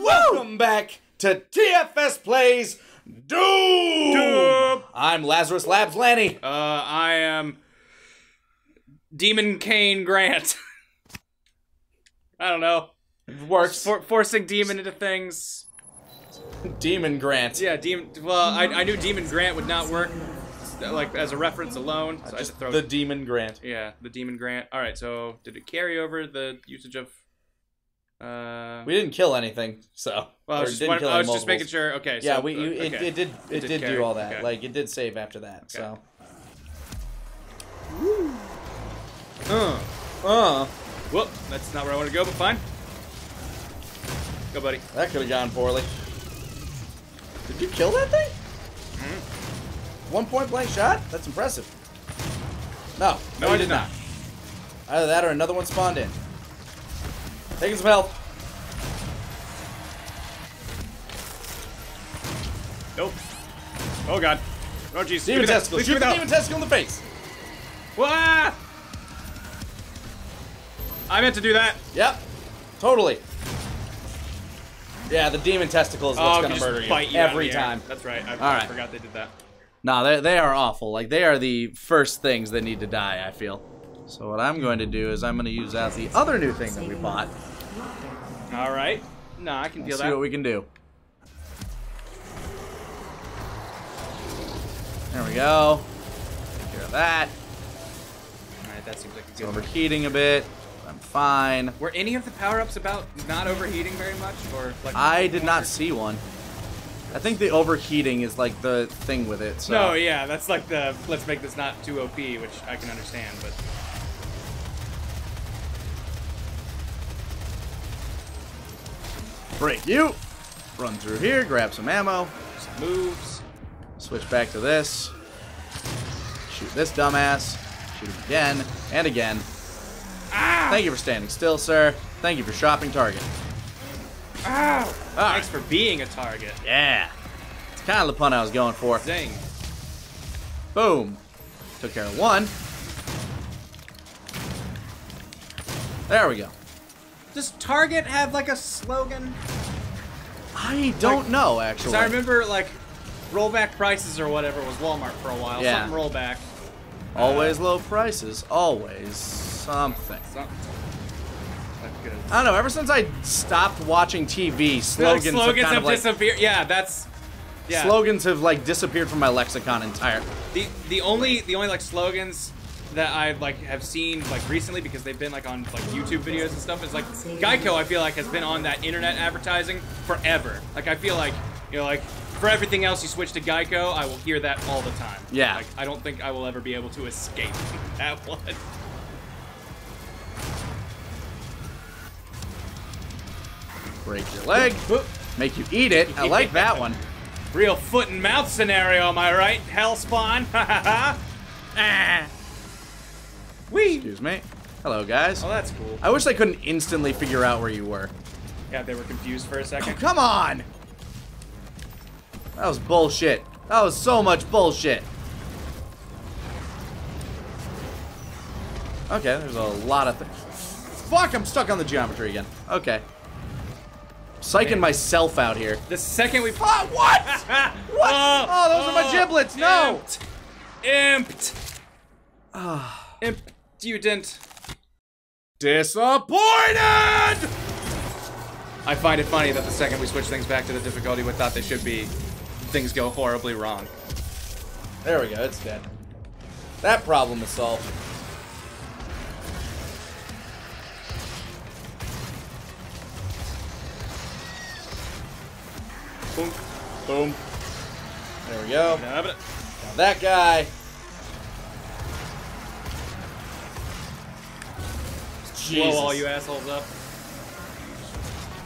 Welcome back to TFS Plays Doom! I'm Lazarus Labs Lanny. I am Demon Kane Grant. I don't know. Works. Forcing demon into things. Demon Grant. Yeah, demon. Well, I knew Demon Grant would not work, like as a reference alone. So I just throw the Demon Grant. Yeah, the Demon Grant. All right. So did it carry over the usage of? We didn't kill anything, so. Well, I was just making sure. Okay. So, yeah, it did do all that. Okay. Like it did save after that. Okay. So. Woo. Well, that's not where I want to go, but fine. Go, buddy. That could have gone poorly. Did you kill that thing? Mm-hmm. 1 point blank shot? That's impressive. No. No, I did not. Either that or another one spawned in. Taking some health. Nope. Oh, God. Oh, jeez. Demon testicle. Shoot the demon testicle in the face. What? I meant to do that. Yep. Totally. Yeah, the demon testicle is what's gonna murder you every time. That's right. I forgot they did that. No, they are awful. Like they are the first things that need to die, I feel. So what I'm going to do is I'm going to use out the other new thing that we bought. All right. No, I can deal that. See what we can do. There we go. Take care of that. All right, that seems like a good one. Overheating a bit. I'm fine. Were any of the power-ups about not overheating very much, or like? I did not see one. I think the overheating is like the thing with it. So. No, yeah, that's like the let's make this not too OP, which I can understand, but. Break you. Run through here, grab some ammo. Some moves. Switch back to this. Shoot this dumbass. Shoot him again and again. Ow. Thank you for standing still, sir. Thank you for shopping Target. Ow. Thanks for being a target. Yeah. It's kind of the pun I was going for. Dang. Boom. Took care of one. There we go. Does Target have like a slogan? I don't know, actually. Because I remember like rollback prices or whatever was Walmart for a while. Yeah. Something rollback. Always low prices. Always. Something. I don't know. Ever since I stopped watching TV, slogans have disappeared. Yeah, that's. Yeah. Slogans have like disappeared from my lexicon entirely. The only like slogans that I like have seen like recently, because they've been like on like YouTube videos and stuff, is like Geico. I feel like has been on that internet advertising forever. Like I feel like, you know, like for everything else you switch to Geico, I will hear that all the time. Yeah. Like I don't think I will ever be able to escape that one. Break your leg, make you eat it. I like that one. Real foot and mouth scenario, am I right? Hell spawn. Wee. Excuse me. Hello, guys. Oh, that's cool. I wish I couldn't instantly figure out where you were. Yeah, they were confused for a second. Oh, come on. That was bullshit. That was so much bullshit. Okay, there's a lot of things. Fuck, I'm stuck on the geometry again. Okay. Psyching myself out here. The second we... Oh, what? What? Oh, those are my giblets. No. Imped. Impudent. Disappointed! I find it funny that the second we switch things back to the difficulty we thought they should be, things go horribly wrong. There we go. It's dead. That problem is solved. Boom. Boom. There we go. Now that guy. Jesus. Blow all you assholes up.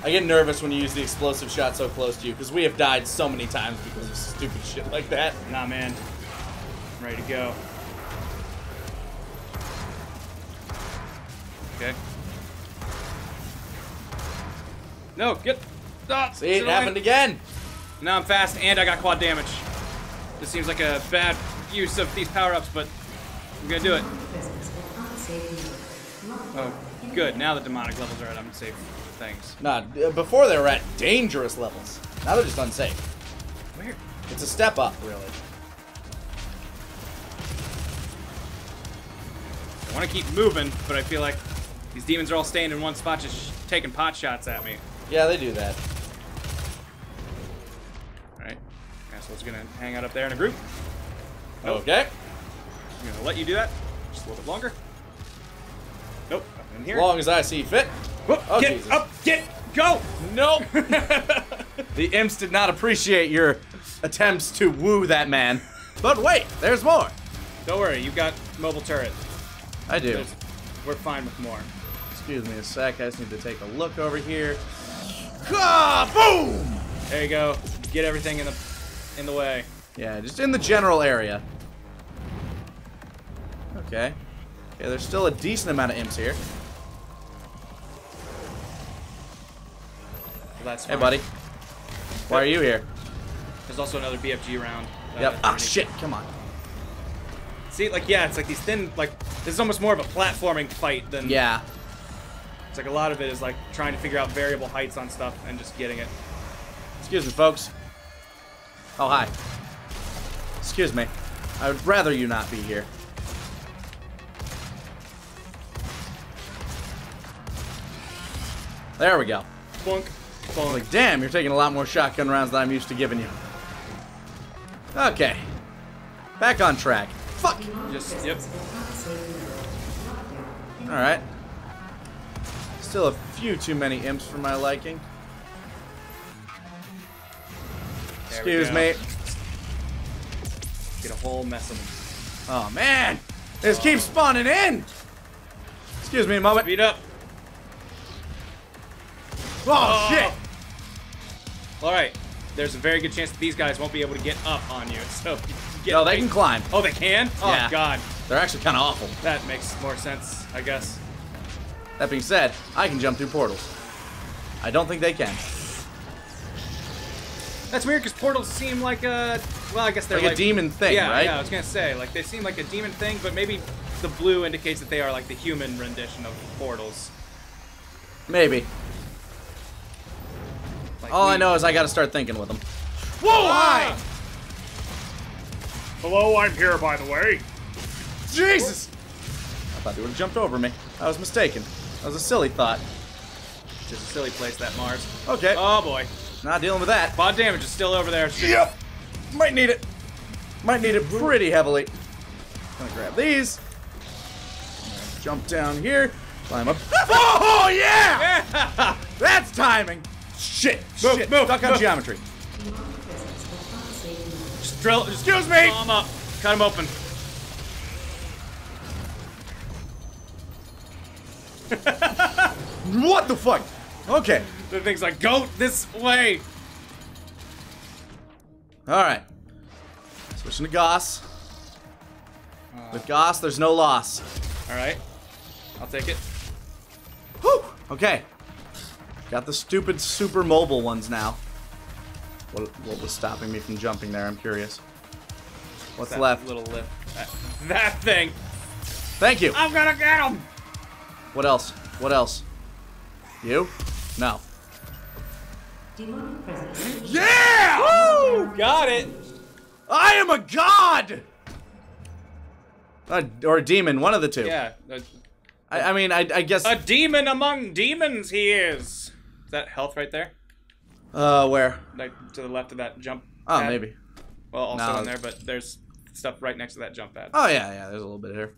I get nervous when you use the explosive shot so close to you, because we have died so many times because of stupid shit like that. Nah, man. I'm ready to go. Okay. No, get... Oh, see, it happened again. Now I'm fast and I got quad damage. This seems like a bad use of these power-ups, but I'm gonna do it. Oh, good. Now the demonic levels are at unsafe things. Nah, before they were at dangerous levels. Now they're just unsafe. Where? It's a step up, really. I want to keep moving, but I feel like these demons are all staying in one spot just taking pot shots at me. Yeah, they do that. Alright. Asshole's gonna hang out up there in a group. Nope. Okay. I'm gonna let you do that. Just a little bit longer. Nope. Up in here. As long as I see fit. Whoop. Oh, get Jesus. Up! Get! Go! Nope! The imps did not appreciate your attempts to woo that man. But wait, there's more! Don't worry, you've got mobile turret. I do. We're fine with more. Excuse me a sec, I just need to take a look over here. Boom! There you go. Get everything in the way. Yeah, just in the general area. Okay. Okay, there's still a decent amount of imps here. Well, that's fine. Hey, buddy. Why are you here? There's also another BFG round. Yep. Ah, shit! Come on. See, like, yeah, it's like these thin, like, this is almost more of a platforming fight than... Yeah. It's like a lot of it is, like, trying to figure out variable heights on stuff and just getting it. Excuse me, folks. Oh, hi. Excuse me. I would rather you not be here. There we go. Bonk. Bonk. Like, damn, you're taking a lot more shotgun rounds than I'm used to giving you. Okay. Back on track. Fuck! Just, yep. Alright. Still a few too many imps for my liking. Excuse me. Get a whole mess of them. Oh, man! They just keep spawning in! Excuse me a moment. Speed up. Oh, shit! Alright. There's a very good chance that these guys won't be able to get up on you, so... No, they can climb. Oh, they can? Oh, yeah. God. They're actually kind of awful. That makes more sense, I guess. That being said, I can jump through portals. I don't think they can. That's weird, because portals seem like a... Well, I guess they're like a demon thing, yeah, right? Yeah, I was going to say. Like, they seem like a demon thing, but maybe the blue indicates that they are like the human rendition of portals. Maybe. Like all I know is I got to start thinking with them. Whoa! Ah! Hi! Hello, I'm here, by the way. Jesus! I thought they would have jumped over me. I was mistaken. That was a silly thought. Just a silly place, that Mars. Okay. Oh, boy. Not dealing with that. Bond damage is still over there. Shit. Yep. Might need it. Might need it pretty heavily. I'm gonna grab these. Jump down here. Climb up. Oh, yeah! Yeah! That's timing. Shit. Move, shit. Move, stuck on geometry. Drill, excuse me! Call him up. Cut him open. What the fuck? Okay. The thing's like, go this way! Alright. Switching to Gauss. With Gauss, there's no loss. Alright. I'll take it. Whew! Okay. Got the stupid super mobile ones now. What was stopping me from jumping there? I'm curious. What's that left? Little lift. That thing. Thank you. I'm gonna get him. What else? What else? You? No. Yeah! Woo! Got it. I am a god. Or a demon, one of the two. Yeah. I mean, I guess. A demon among demons, he is. Is that health right there? Where? Like, to the left of that jump pad. Oh, maybe. Well, also on there, but there's stuff right next to that jump pad. Oh, yeah, yeah, there's a little bit here.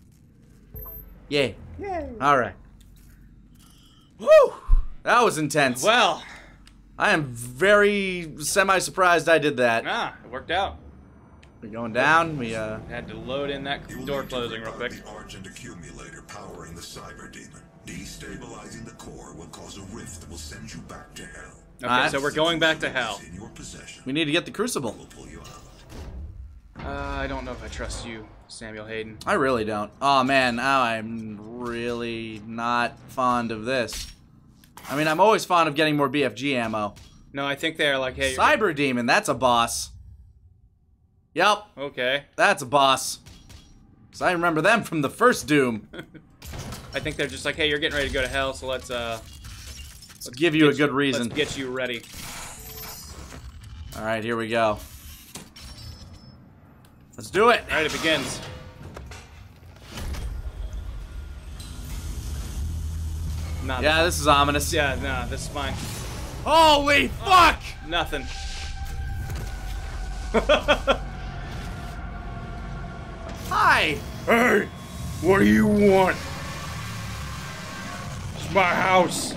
Yay. Yay. Alright. Woo! That was intense. Well. I am very semi-surprised I did that. Nah, it worked out. We're going down, we, had to load in that door closing real quick. The Argent accumulator powering the Cyberdemon. Destabilizing the core will cause a rift that will send you back to hell. Okay, so we're going back to hell. We need to get the Crucible. I don't know if I trust you, Samuel Hayden. I really don't. Oh man, I'm really not fond of this. I mean, I'm always fond of getting more BFG ammo. No, I think they're like, hey... Cyberdemon, that's a boss. Yep. Okay. That's a boss. Because I remember them from the first Doom. I think they're just like, hey, you're getting ready to go to hell, so let's give you a good reason. Let's get you ready. All right, here we go. Let's do it. All right, it begins. Not yeah, this is ominous. Yeah, nah, this is fine. Holy fuck! Nothing. Hi. Hey, what do you want? It's my house.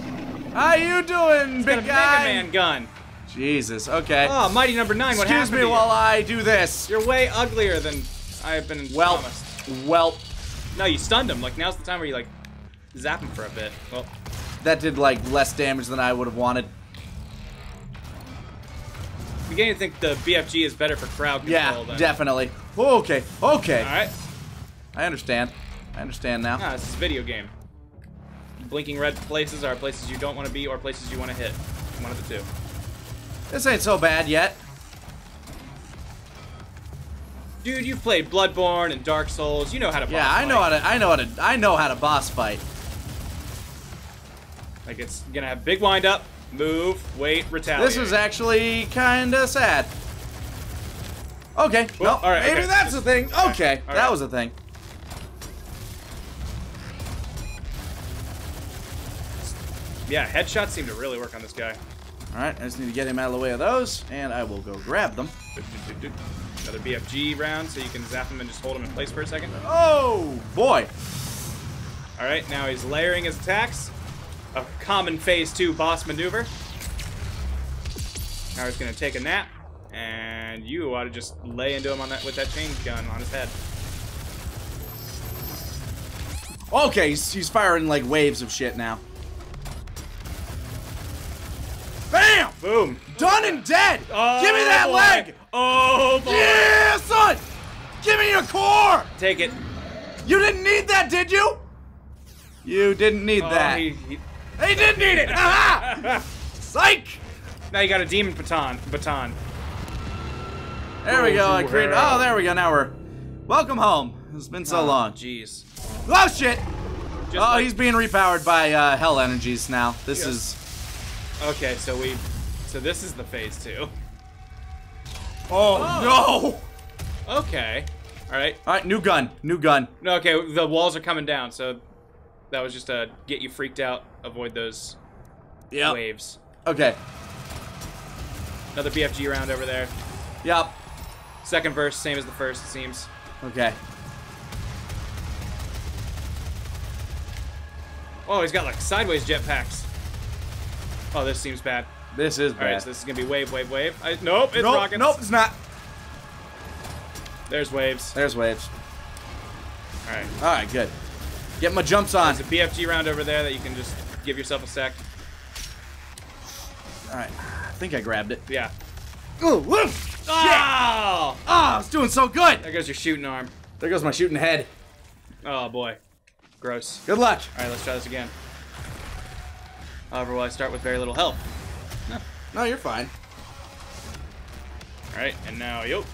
How you doing, big guy? It's got a Mega Man gun. Jesus, okay. Oh, mighty number 9, what happened to you? Excuse me while I do this. You're way uglier than I've been promised. Welp. No, you stunned him. Like, now's the time where you, like, zap him for a bit. Well, that did, like, less damage than I would have wanted. I'm beginning to think the BFG is better for crowd control, then. Yeah, definitely. Okay, okay. All right. I understand. I understand now. Ah, this is a video game. Blinking red places are places you don't want to be or places you want to hit. One of the two. This ain't so bad yet. Dude, you've played Bloodborne and Dark Souls. You know how to boss fight. Yeah, I know how to boss fight. Like, it's gonna have big wind up, move, wait, retaliate. This is actually kinda sad. Okay, well, no, all right, maybe that's a thing. Okay, that was a thing. Yeah, headshots seem to really work on this guy. Alright, I just need to get him out of the way of those, and I will go grab them. Another BFG round, so you can zap him and just hold him in place for a second. Oh, boy! Alright, now he's layering his attacks. A common Phase 2 boss maneuver. Now he's going to take a nap, and you ought to just lay into him on that with that chain gun on his head. Okay, he's firing, like, waves of shit now. Bam! Boom. Done and dead! Oh, give me that leg! Oh, boy! Yeah, son! Give me your core! Take it. You didn't need that, did you? You didn't need that. They did need it! Aha! Psych! Now you got a demon baton. There we go. I created... Oh, there we go. Now we're... Welcome home. It's been so long. Jeez. Oh, shit! Just he's being repowered by hell energies now. This is... Okay, so this is the Phase 2. Oh, no! Okay. Alright. Alright, new gun. New gun. No, okay, the walls are coming down, so that was just a get you freaked out, avoid those waves. Okay. Another BFG round over there. Yep. Second verse, same as the first, it seems. Okay. Oh, he's got, like, sideways jetpacks. Oh, this seems bad. This is bad. All right, so this is going to be wave, wave, wave. Nope, it's rockets. Nope, it's not. There's waves. There's waves. All right. All right, good. Get my jumps on. There's a BFG round over there that you can just give yourself a sec. All right. I think I grabbed it. Yeah. Ooh, woof! Oh! Oh, I was doing so good. There goes your shooting arm. There goes my shooting head. Oh, boy. Gross. Good luck. All right, let's try this again. However, I start with very little health. No, you're fine. Alright, and now, And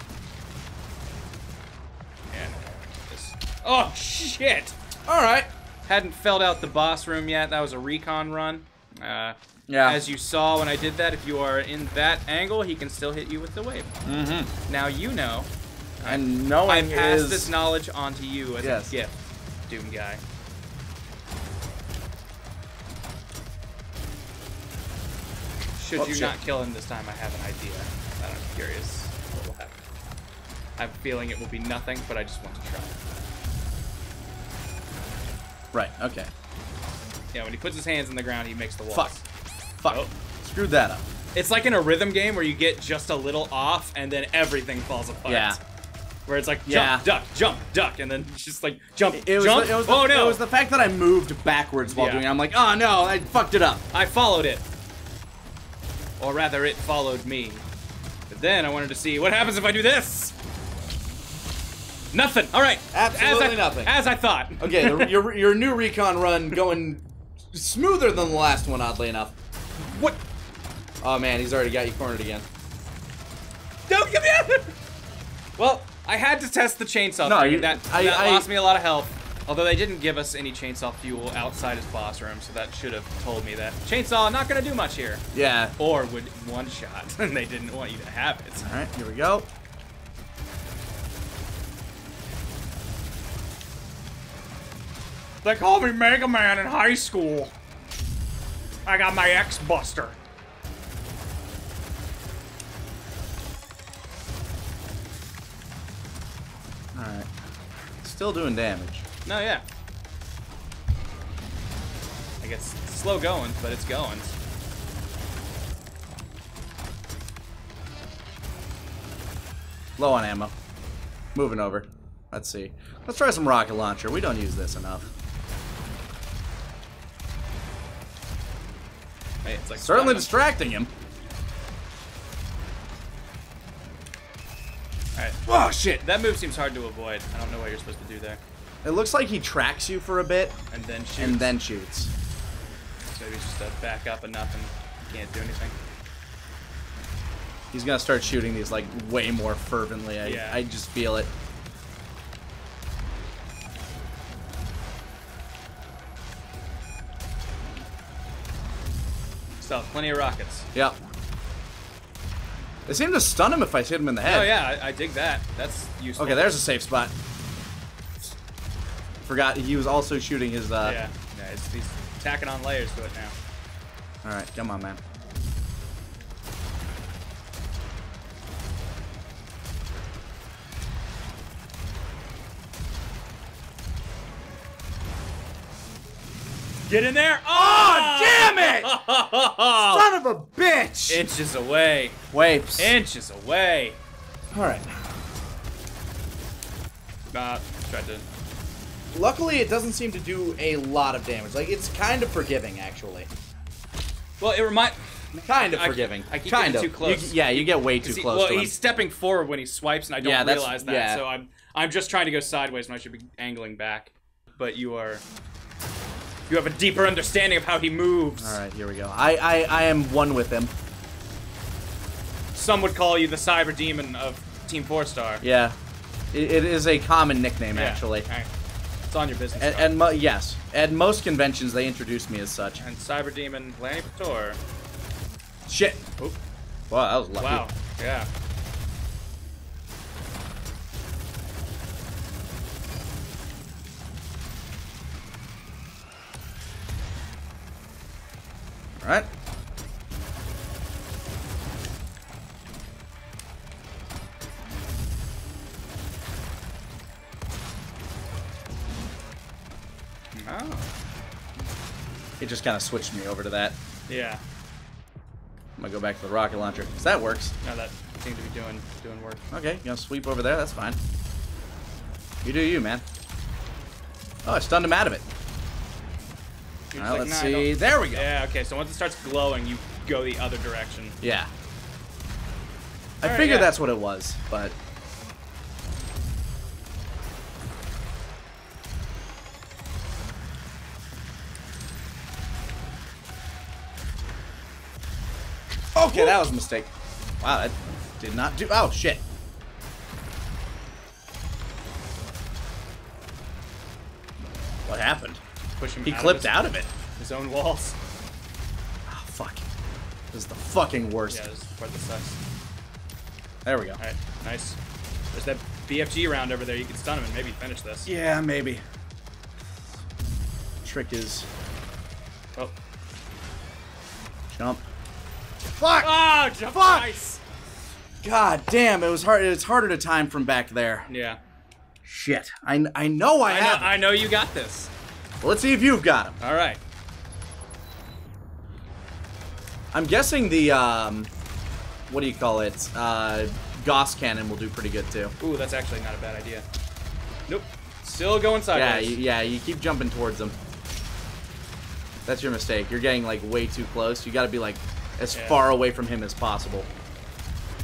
this. Oh, shit! Alright. Hadn't filled out the boss room yet. That was a recon run. Yeah. As you saw when I did that, if you are in that angle, he can still hit you with the wave. Mm-hmm. Now you know. And knowing I pass this knowledge on to you as a gift, Doom guy. Should you not kill him this time, I have an idea. I'm curious what will happen. I'm feeling it will be nothing, but I just want to try. Right, okay. Yeah, when he puts his hands in the ground, he makes the walls. Fuck. Oh. Screwed that up. It's like in a rhythm game where you get just a little off, and then everything falls apart. Yeah. Where it's like, jump, duck, jump, duck, and then it's just like, jump, jump, oh no! It was the fact that I moved backwards while doing it. I'm like, oh no, I fucked it up. I followed it. Or rather, it followed me. But then I wanted to see what happens if I do this. Nothing. All right. Absolutely nothing. As I thought. Okay, your new recon run going smoother than the last one, oddly enough. What? Oh man, he's already got you cornered again. Don't come in. Well, I had to test the chainsaw theory. That lost me a lot of health. Although they didn't give us any chainsaw fuel outside his boss room, so that should have told me that chainsaw not gonna do much here. Yeah. Or would one shot, and they didn't want you to have it. All right, here we go. They called me Mega Man in high school. I got my X Buster. All right, still doing damage. No, yeah. I guess it's slow going, but it's going. Low on ammo. Moving over. Let's see. Let's try some rocket launcher. We don't use this enough. Hey, it's like certainly distracting him. All right. Oh shit! That move seems hard to avoid. I don't know what you're supposed to do there. It looks like he tracks you for a bit. And then shoots. So maybe he's just to back up enough and he can't do anything. He's gonna start shooting these like way more fervently. I just feel it. Still plenty of rockets. Yep. They seem to stun him if I hit him in the head. Oh yeah, I dig that. That's useful. Okay, there's a safe spot. Forgot he was also shooting his he's tacking on layers to it now. Alright, come on, man. Get in there! Oh, damn it! Son of a bitch! Inches away. Waves. Inches away. Alright. Tried to. Luckily, it doesn't seem to do a lot of damage. Like, it's kind of forgiving, actually. Well, it reminds... Kind of forgiving. I keep getting too close. You get way too close to him. Well, he's stepping forward when he swipes, and I don't realize that. Yeah. So I'm just trying to go sideways, and I should be angling back. But you are... You have a deeper understanding of how he moves. All right, here we go. I am one with him. Some would call you the Cyberdemon of Team 4 Star. Yeah. It is a common nickname, actually. All right. It's on your business card. Yes, at most conventions they introduce me as such. And Cyberdemon Lanny Pator. Shit. Oop. Wow, that was lucky. Wow. Yeah. All right. Oh. It just kind of switched me over to that. Yeah. I'm gonna go back to the rocket launcher, because that works. No, that seems to be doing work. Okay, you gonna sweep over there? That's fine. You do you, man. Oh, I stunned him out of it. All right, let's see. There we go. Yeah, okay, so once it starts glowing, you go the other direction. Yeah. I figured that's what it was, but... Okay, that was a mistake. Wow, that did not do... Oh, shit. What happened? He clipped out of it. His own walls. Oh, fuck. This is the fucking worst. Yeah, this is the part that sucks. There we go. All right, nice. There's that BFG round over there. You can stun him and maybe finish this. Yeah, maybe. Trick is... Oh. Jump. Fuck! Oh, jump! Fuck! Nice. God damn, it was hard. It's harder to time from back there. Yeah. Shit. I know I have. I know you got this. Well, let's see if you've got him. All right. I'm guessing the what do you call it? Gauss Cannon will do pretty good too. Ooh, that's actually not a bad idea. Nope. Still going sideways. Yeah, you keep jumping towards them. That's your mistake. You're getting like way too close. You got to be like as far away from him as possible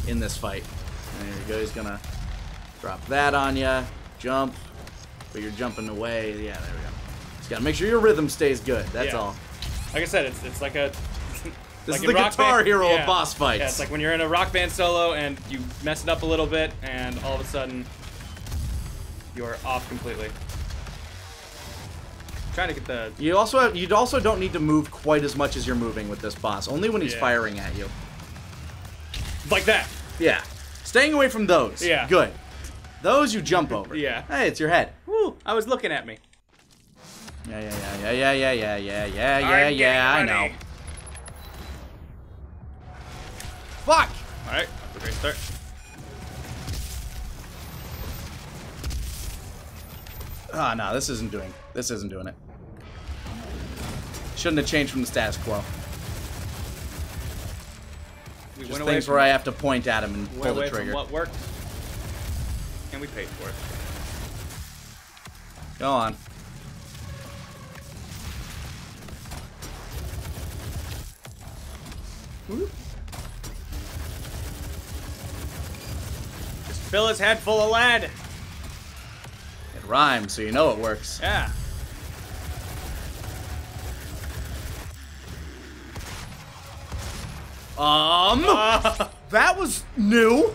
in this fight. There you go. He's gonna drop that on you. Jump, but you're jumping away. Yeah, there we go. Just gotta make sure your rhythm stays good. That's all. Like I said, it's like a. This is the Guitar Hero of boss fights. Yeah, it's like when you're in a rock band solo and you mess it up a little bit, and all of a sudden You are off completely. I'm trying to get the... You also don't need to move quite as much as you're moving with this boss. Only when he's firing at you. Like that. Yeah. Staying away from those. Yeah. Good. Those you jump over. Yeah. Hey, it's your head. Woo! I was looking at me. Yeah. I know. Fuck! Alright, that's a great start. Ah, no, this isn't doing it. Shouldn't have changed from the status quo. We just things where I have to point at him and pull the trigger. What worked? And we paid for it. Go on. Whoop. Just fill his head full of lead. It rhymes, so you know it works. Yeah. That was new.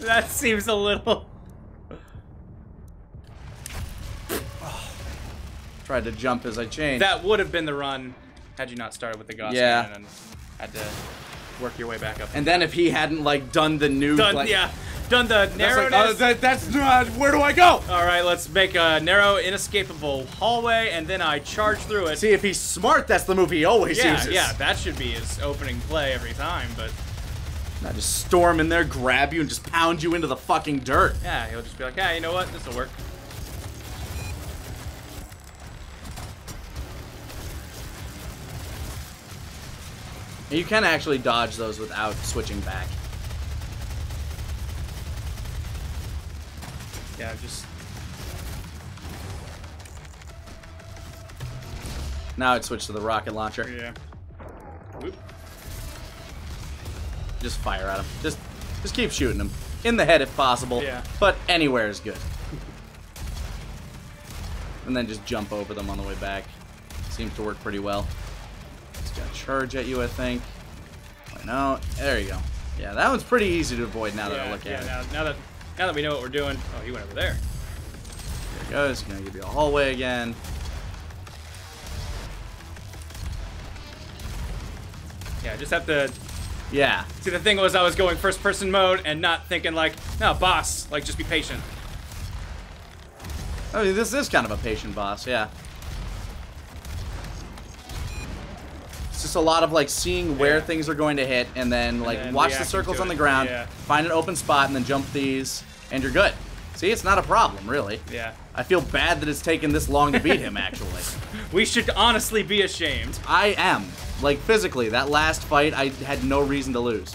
That seems a little... Tried to jump as I changed. That would have been the run had you not started with the Gauss Cannon and had to work your way back up. And then if he hadn't, like, done the new... Done the narrowness. Like, where do I go? All right, let's make a narrow, inescapable hallway, and then I charge through it. See, if he's smart, that's the move he always uses. Yeah, that should be his opening play every time, but... Not just storm in there, grab you, and just pound you into the fucking dirt. Yeah, he'll just be like, hey, you know what? This'll work. You can actually dodge those without switching back. Yeah, just... Now I'd switch to the rocket launcher. Yeah. Whoop. Just fire at him. Just keep shooting him. In the head if possible. Yeah. But anywhere is good. And then just jump over them on the way back. Seems to work pretty well. Just gotta charge at you, I think. Why not? There you go. Yeah, that one's pretty easy to avoid now that I look at it. Now that we know what we're doing. Oh, he went over there. There it goes. Gonna give you a hallway again. Yeah, just have to... Yeah. See, the thing was I was going first-person mode and not thinking, like, no, boss. Like, just be patient. I mean, this is kind of a patient boss, yeah. It's just a lot of, like, seeing where things are going to hit and then, like, watch the circles on the ground, find an open spot, and then jump these, and you're good. See, it's not a problem, really. Yeah. I feel bad that it's taken this long to beat him, actually. We should honestly be ashamed. I am. Like, physically, that last fight, I had no reason to lose.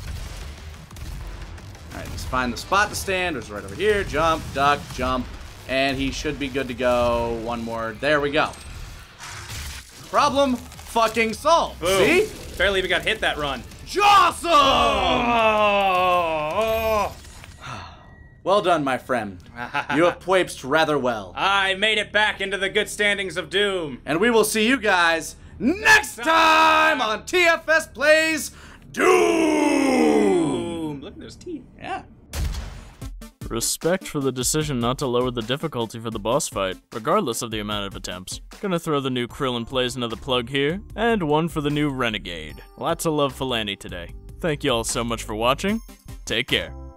All right, just find the spot to stand. It's right over here. Jump, duck, jump, and he should be good to go. One more. There we go. Problem fucking solved. Boom. See? Barely even got hit that run. Jawsome! Oh. Well done, my friend. You have poipsed rather well. I made it back into the good standings of Doom. And we will see you guys next time on TFS Plays Doom! Look at those teeth. Yeah. Respect for the decision not to lower the difficulty for the boss fight, regardless of the amount of attempts. Gonna throw the new Krillin Plays another plug here, and one for the new Renegade. Lots of love for Lanny today. Thank y'all so much for watching. Take care.